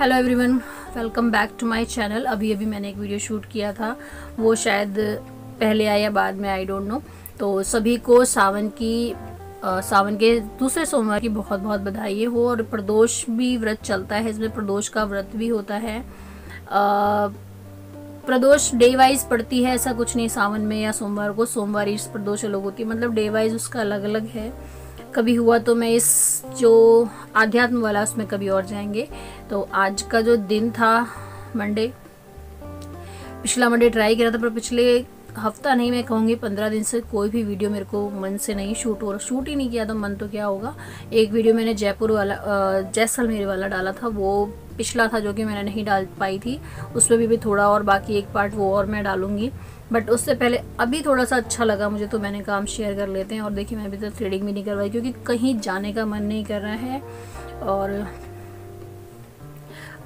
Hello everyone, welcome back to my channel. अभी मैंने एक वीडियो शूट किया था, वो शायद पहले आया बाद में, आई डोंट नो। तो सभी को सावन के दूसरे सोमवार की बहुत बहुत बधाई हो। और प्रदोष भी व्रत चलता है, इसमें प्रदोष का व्रत भी होता है। प्रदोष डे वाइज पड़ती है, ऐसा कुछ नहीं सावन में या सोमवार को सोमवार इस प्रदोष लोग होती है, मतलब डे वाइज उसका अलग अलग है। कभी हुआ तो मैं इस जो आध्यात्म वाला उसमें कभी और जाएंगे। तो आज का जो दिन था मंडे, पिछला मंडे ट्राई किया था, पर पिछले हफ्ता नहीं, मैं कहूँगी 15 दिन से कोई भी वीडियो मेरे को मन से नहीं शूट ही नहीं किया। तो मन तो क्या होगा, एक वीडियो मैंने जयपुर वाला जैसलमेर वाला डाला था, वो पिछला था जो कि मैंने नहीं डाल पाई थी। उसमें भी थोड़ा और बाकी एक पार्ट वो और मैं डालूंगी, बट उससे पहले अभी थोड़ा सा अच्छा लगा मुझे, तो मैंने काम शेयर कर लेते हैं। और देखिए, मैं अभी तक थ्रेडिंग भी नहीं करवाई क्योंकि कहीं जाने का मन नहीं कर रहा है। और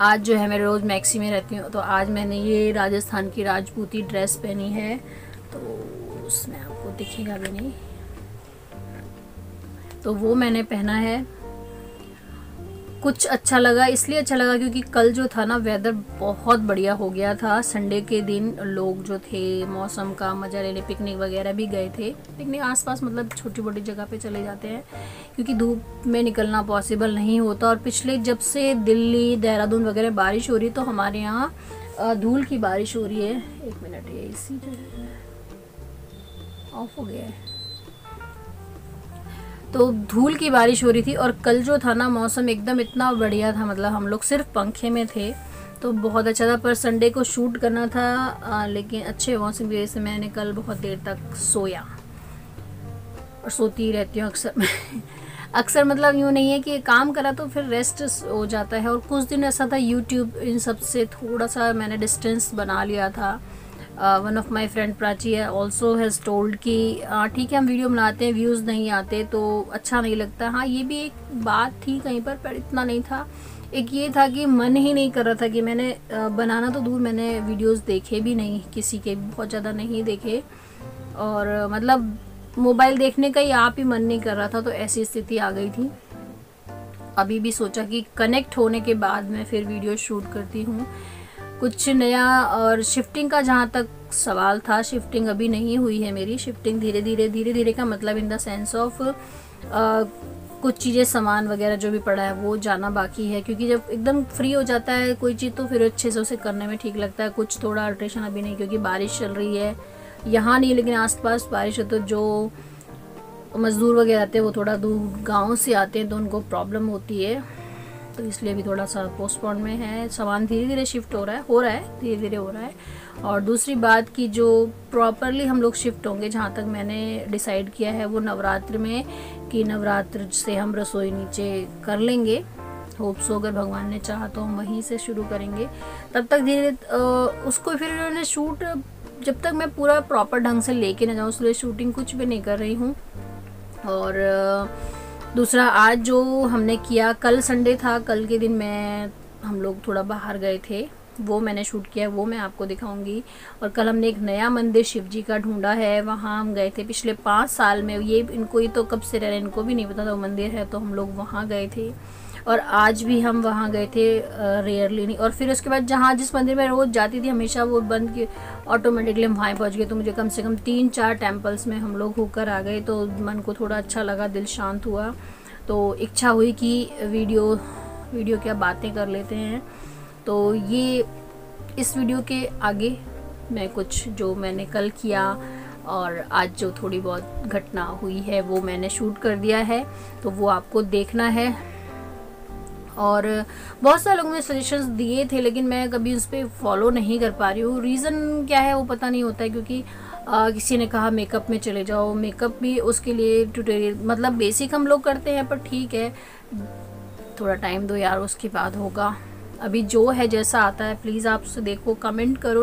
आज जो है मैं रोज़ मैक्सी में रहती हूँ, तो आज मैंने ये राजस्थान की राजपूती ड्रेस पहनी है, तो उसमें आपको दिखेगा भी नहीं, तो वो मैंने पहना है। कुछ अच्छा लगा, इसलिए अच्छा लगा क्योंकि कल जो था ना, वेदर बहुत बढ़िया हो गया था। संडे के दिन लोग जो थे मौसम का मज़ा लेने पिकनिक वगैरह भी गए थे। पिकनिक आसपास मतलब छोटी मोटी जगह पे चले जाते हैं क्योंकि धूप में निकलना पॉसिबल नहीं होता। और पिछले जब से दिल्ली देहरादून वगैरह बारिश हो रही है, तो हमारे यहाँ धूल की बारिश हो रही है। एक मिनट, ये एसी जो है ऑफ हो गया है, तो धूल की बारिश हो रही थी। और कल जो था ना, मौसम एकदम इतना बढ़िया था, मतलब हम लोग सिर्फ पंखे में थे, तो बहुत अच्छा था। पर संडे को शूट करना था, लेकिन अच्छे मौसम की वजह से मैंने कल बहुत देर तक सोया, और सोती रहती हूँ अक्सर अक्सर, मतलब यूँ नहीं है कि काम करा तो फिर रेस्ट हो जाता है। और कुछ दिन ऐसा था, यूट्यूब इन सब से थोड़ा सा मैंने डिस्टेंस बना लिया था। One of my friend Prachi है ऑल्सो हैज़ टोल्ड कि ठीक है, हम वीडियो बनाते हैं, व्यूज़ नहीं आते तो अच्छा नहीं लगता। हाँ, ये भी एक बात थी कहीं पर इतना नहीं था। एक ये था कि मन ही नहीं कर रहा था कि मैंने बनाना तो दूर, मैंने वीडियोस देखे भी नहीं, किसी के बहुत ज़्यादा नहीं देखे। और मतलब मोबाइल देखने का ही आप ही मन नहीं कर रहा था, तो ऐसी स्थिति आ गई थी। अभी भी सोचा कि कनेक्ट होने के बाद मैं फिर वीडियो शूट करती हूँ, कुछ नया। और शिफ्टिंग का जहाँ तक सवाल था, शिफ्टिंग अभी नहीं हुई है मेरी। शिफ्टिंग धीरे धीरे का मतलब इन द सेंस ऑफ कुछ चीज़ें, सामान वगैरह जो भी पड़ा है वो जाना बाकी है, क्योंकि जब एकदम फ्री हो जाता है कोई चीज़ तो फिर अच्छे से उसे करने में ठीक लगता है। कुछ थोड़ा अल्ट्रेशन अभी नहीं, क्योंकि बारिश चल रही है, यहाँ नहीं लेकिन आसपास बारिश हो तो जो मज़दूर वगैरह आते हैं वो थोड़ा दूर गाँव से आते हैं, तो उनको प्रॉब्लम होती है, तो इसलिए भी थोड़ा सा पोस्टपोन में है। सामान धीरे धीरे शिफ्ट हो रहा है धीरे धीरे हो रहा है। और दूसरी बात कि जो प्रॉपरली हम लोग शिफ्ट होंगे, जहाँ तक मैंने डिसाइड किया है वो नवरात्र में, कि नवरात्र से हम रसोई नीचे कर लेंगे, होप्स अगर भगवान ने चाहा तो हम वहीं से शुरू करेंगे। तब तक धीरे उसको फिर उन्होंने शूट, जब तक मैं पूरा प्रॉपर ढंग से लेके ना जाऊँ उसलिए शूटिंग कुछ भी नहीं कर रही हूँ। और दूसरा, आज जो हमने किया, कल संडे था, कल के दिन हम लोग थोड़ा बाहर गए थे, वो मैंने शूट किया, वो मैं आपको दिखाऊंगी। और कल हमने एक नया मंदिर शिवजी का ढूंढा है, वहाँ हम गए थे पिछले 5 साल में। इनको तो कब से रह रहे हैं इनको भी नहीं पता था वो मंदिर है, तो हम लोग वहाँ गए थे। और आज भी हम वहाँ गए थे, रेयरली नहीं। और फिर उसके बाद जिस मंदिर में रोज़ जाती थी हमेशा, वो बंद के ऑटोमेटिकली हम वहाँ पहुँच गए, तो मुझे कम से कम 3-4 टेम्पल्स में हम लोग होकर आ गए, तो मन को थोड़ा अच्छा लगा, दिल शांत हुआ। तो इच्छा हुई कि वीडियो क्या बातें कर लेते हैं। तो ये इस वीडियो के आगे मैं कुछ जो मैंने कल किया और आज जो थोड़ी बहुत घटना हुई है वो मैंने शूट कर दिया है, तो वो आपको देखना है। और बहुत सारे लोगों ने सजेशंस दिए थे, लेकिन मैं कभी उस पर फॉलो नहीं कर पा रही हूँ। रीज़न क्या है वो पता नहीं होता है, क्योंकि किसी ने कहा मेकअप में चले जाओ, मेकअप भी उसके लिए ट्यूटोरियल, मतलब बेसिक हम लोग करते हैं, पर ठीक है थोड़ा टाइम दो यार, उसके बाद होगा। अभी जो है जैसा आता है प्लीज़ आप उसे देखो, कमेंट करो।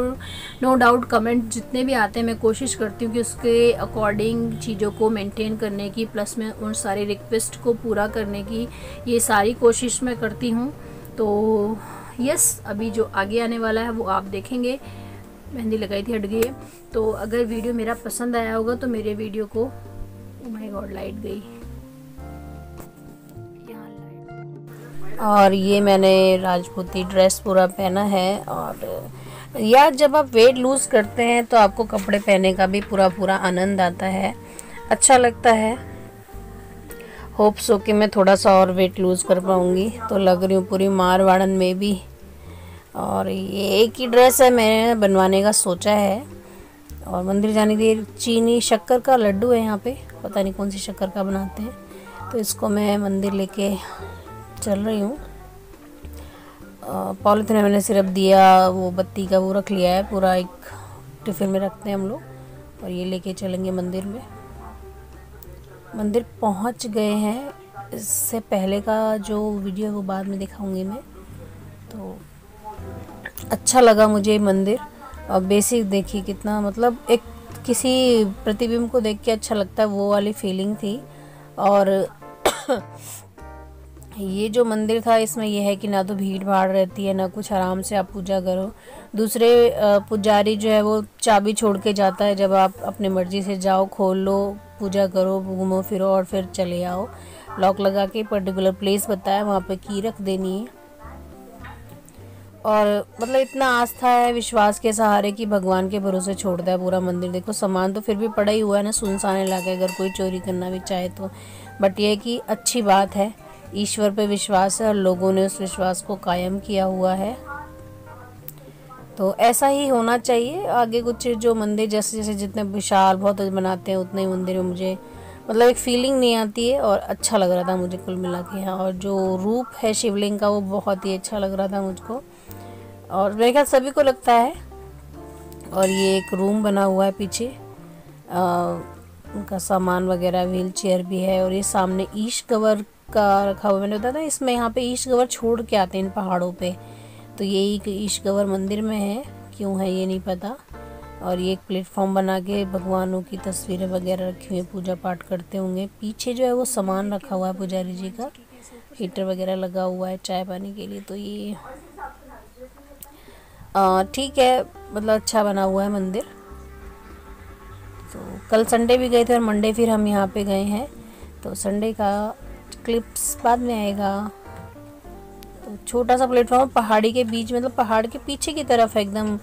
नो डाउट कमेंट जितने भी आते हैं मैं कोशिश करती हूँ कि उसके अकॉर्डिंग चीज़ों को मेंटेन करने की, प्लस मैं उन सारी रिक्वेस्ट को पूरा करने की ये सारी कोशिश मैं करती हूँ। तो यस, अभी जो आगे आने वाला है वो आप देखेंगे। मेहंदी लगाई थी, हट गई है। तो अगर वीडियो मेरा पसंद आया होगा तो मेरे वीडियो को, ओ माय गॉड लाइट गई, और ये मैंने राजपूती ड्रेस पूरा पहना है। और यार जब आप वेट लूज़ करते हैं तो आपको कपड़े पहनने का भी पूरा आनंद आता है, अच्छा लगता है। होप सो कि मैं थोड़ा सा और वेट लूज़ कर पाऊँगी, तो लग रही हूँ पूरी मारवाड़न में भी। और ये एक ही ड्रेस है मैंने बनवाने का सोचा है। और मंदिर जाने के लिए चीनी शक्कर का लड्डू है यहाँ पे, पता नहीं कौन सी शक्कर का बनाते हैं, तो इसको मैं मंदिर लेके चल रही हूँ। पॉलिथीन में मैंने सिर्फ दिया वो बत्ती का वो रख लिया है, पूरा एक टिफ़िन में रखते हैं हम लोग। और ये लेके चलेंगे मंदिर में। मंदिर पहुँच गए हैं, इससे पहले का जो वीडियो वो बाद में दिखाऊंगी मैं। तो अच्छा लगा मुझे ये मंदिर। और बेसिक देखिए कितना, मतलब एक किसी प्रतिबिंब को देख के अच्छा लगता है, वो वाली फीलिंग थी। और ये जो मंदिर था इसमें यह है कि ना तो भीड़ भाड़ रहती है ना कुछ, आराम से आप पूजा करो। दूसरे पुजारी जो है वो चाबी छोड़ के जाता है, जब आप अपने मर्जी से जाओ, खोल लो, पूजा करो, घूमो फिरो और फिर चले आओ। लॉक लगा के पर्टिकुलर प्लेस बताया, वहाँ पे की रख देनी है। और मतलब इतना आस्था है, विश्वास के सहारे कि भगवान के भरोसे छोड़ता है पूरा मंदिर। देखो सामान तो फिर भी पड़ा ही हुआ है ना, सुनसान इलाका, अगर कोई चोरी करना भी चाहे तो। बट ये कि अच्छी बात है, ईश्वर पे विश्वास है और लोगों ने उस विश्वास को कायम किया हुआ है, तो ऐसा ही होना चाहिए आगे। कुछ जो मंदिर जैसे जैसे जितने विशाल बहुत बनाते हैं उतने ही मंदिर में मुझे मतलब एक फीलिंग नहीं आती है। और अच्छा लग रहा था मुझे कुल मिला के यहाँ। और जो रूप है शिवलिंग का वो बहुत ही अच्छा लग रहा था मुझको, और मेरे ख्याल सभी को लगता है। और ये एक रूम बना हुआ है पीछे, उनका सामान वगैरह, व्हील चेयर भी है। और ये सामने ईश कवर का रखा हुआ, मैंने बताया था इसमें यहाँ पे ईश कवर छोड़ के आते हैं इन पहाड़ों पे, तो यही ईश कवर मंदिर में है, क्यों है ये नहीं पता। और ये एक प्लेटफॉर्म बना के भगवानों की तस्वीरें वगैरह रखी हुई, पूजा पाठ करते होंगे। पीछे जो है वो सामान रखा हुआ है पुजारी जी का, हीटर वगैरह लगा हुआ है चाय पानी के लिए। तो ये ठीक है, मतलब अच्छा बना हुआ है मंदिर। तो कल संडे भी गए थे और मंडे फिर हम यहाँ पे गए हैं, तो संडे का क्लिप्स बाद में आएगा। तो छोटा सा प्लेटफॉर्म पहाड़ी के बीच, मतलब पहाड़ के पीछे की तरफ एकदम,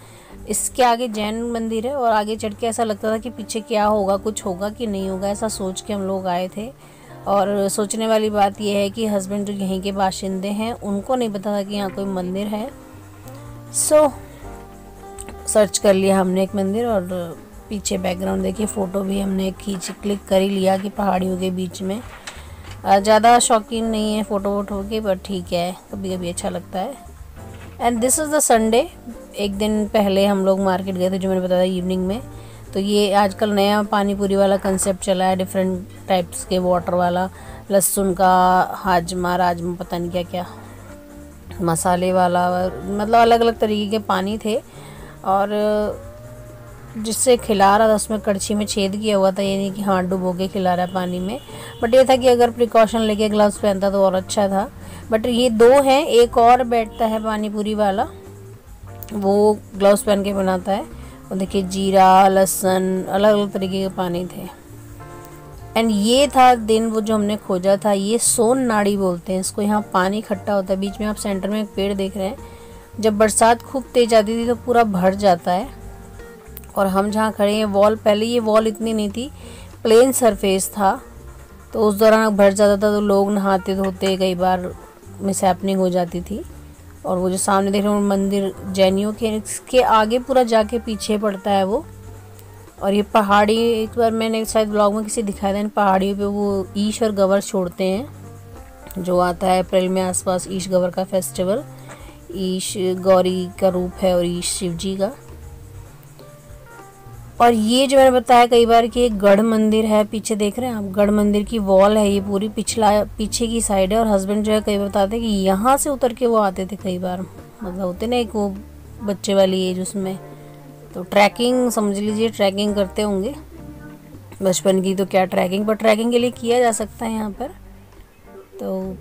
इसके आगे जैन मंदिर है। और आगे चढ़ के ऐसा लगता था कि पीछे क्या होगा, कुछ होगा कि नहीं होगा, ऐसा सोच के हम लोग आए थे। और सोचने वाली बात यह है कि हस्बैंड जो यहीं के बाशिंदे हैं उनको नहीं पता था कि यहाँ कोई मंदिर है। सो सर्च कर लिया हमने एक मंदिर, और पीछे बैकग्राउंड देखिए, फ़ोटो भी हमने क्लिक कर ही लिया कि पहाड़ियों के बीच में। ज़्यादा शौकीन नहीं है फ़ोटो वोटो के, पर ठीक है, कभी कभी अच्छा लगता है। And this is the Sunday. एक दिन पहले हम लोग मार्केट गए थे, जो मैंने बताया इवनिंग में। तो ये आजकल नया पानीपुरी वाला कंसेप्ट चला है, डिफरेंट टाइप्स के वाटर वाला, लहसुन का, हाजमा राजमा, पता नहीं क्या क्या मसाले वाला, मतलब अलग अलग तरीके के पानी थे। और जिससे खिला रहा था उसमें कड़छी में छेद किया हुआ था, ये नहीं कि हाथ डुबो के खिला रहा है पानी में। बट ये था कि अगर प्रिकॉशन लेके ग्लव्स पहनता तो और अच्छा था। बट ये दो हैं, एक और बैठता है पानी पूरी वाला, वो ग्लव्स पहन के बनाता है। और देखिए जीरा लहसुन, अलग अलग तरीके के पानी थे। एंड ये था दिन वो जो हमने खोजा था, ये सोन नाड़ी बोलते हैं इसको। यहाँ पानी इकट्ठा होता है, बीच में आप सेंटर में एक पेड़ देख रहे हैं। जब बरसात खूब तेज आती थी तो पूरा भर जाता है। और हम जहाँ खड़े हैं वॉल, पहले ये वॉल इतनी नहीं थी, प्लेन सरफेस था, तो उस दौरान भर जाता था, तो लोग नहाते धोते कई बार मिसहैपनिंग हो जाती थी। और वो जो सामने देख रहे हो मंदिर जैनियों के, इसके आगे पूरा जाके पीछे पड़ता है वो। और ये पहाड़ी, एक बार मैंने शायद ब्लॉग में किसी दिखाया था, इन पहाड़ियों पे वो ईश और गवर छोड़ते हैं, जो आता है अप्रैल में आसपास, ईश गवर का फेस्टिवल। ईश गौरी का रूप है और ईश शिव जी का। और ये जो मैंने बताया कई बार कि एक गढ़ मंदिर है, पीछे देख रहे हैं आप, गढ़ मंदिर की वॉल है ये पूरी, पीछे की साइड है। और हस्बैंड जो है कई बार बताते हैं कि यहाँ से उतर के वो आते थे कई बार, मतलब होते ना एक वो बच्चे वाली एज उसमें, तो ट्रैकिंग समझ लीजिए, ट्रैकिंग करते होंगे बचपन की, तो क्या ट्रैकिंग, पर ट्रैकिंग के लिए किया जा सकता है यहाँ पर। तो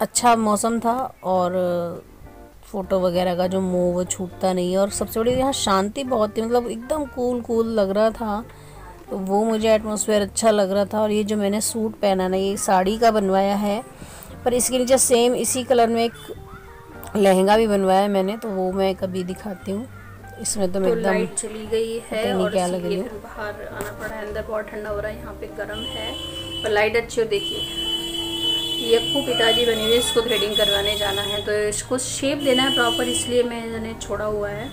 अच्छा मौसम था और फ़ोटो वगैरह का जो मोह वो छूटता नहीं है। और सबसे बड़ी यहाँ शांति बहुत थी, मतलब एकदम कूल लग रहा था, तो वो मुझे एटमॉस्फेयर अच्छा लग रहा था। और ये जो मैंने सूट पहना ना, ये साड़ी का बनवाया है, पर इसके नीचे सेम इसी कलर में एक लहंगा भी बनवाया मैंने, तो वो मैं कभी दिखाती हूँ। इसमें तो एकदम लाइट चली गई है और क्या लग रही है, बाहर आना पड़ा है, अंदर बहुत ठंडा हो रहा है, यहाँ पे गर्म है और लाइट अच्छी। और देखिए ये अक्कू पिताजी बनी हुई, इसको थ्रेडिंग करवाने जाना है तो इसको शेप देना है प्रॉपर, इसलिए मैंने छोड़ा हुआ है।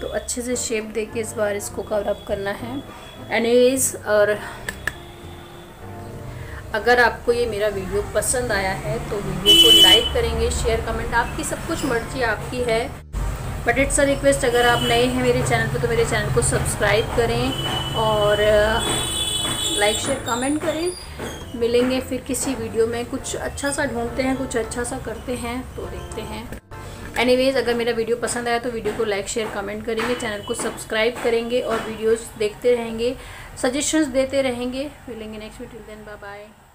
तो अच्छे से शेप देके इस बार इसको कवर अप करना है एनीवेज। और अगर आपको ये मेरा वीडियो पसंद आया है तो वीडियो को लाइक करेंगे, शेयर, कमेंट, आपकी सब कुछ मर्जी आपकी है, बट इट्स अ रिक्वेस्ट, अगर आप नए हैं मेरे चैनल पे तो मेरे चैनल को सब्सक्राइब करें और लाइक, शेयर, कमेंट करें। मिलेंगे फिर किसी वीडियो में, कुछ अच्छा सा ढूंढते हैं, कुछ अच्छा सा करते हैं, तो देखते हैं। एनीवेज, अगर मेरा वीडियो पसंद आया तो वीडियो को लाइक, शेयर, कमेंट करेंगे, चैनल को सब्सक्राइब करेंगे और वीडियोज़ देखते रहेंगे, सजेशंस देते रहेंगे। मिलेंगे next video, then bye bye.